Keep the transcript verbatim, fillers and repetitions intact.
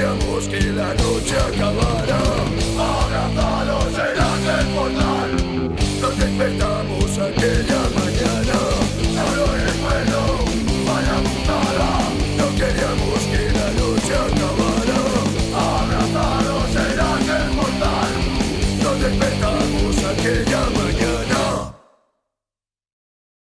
Queríamos que la noche acabara.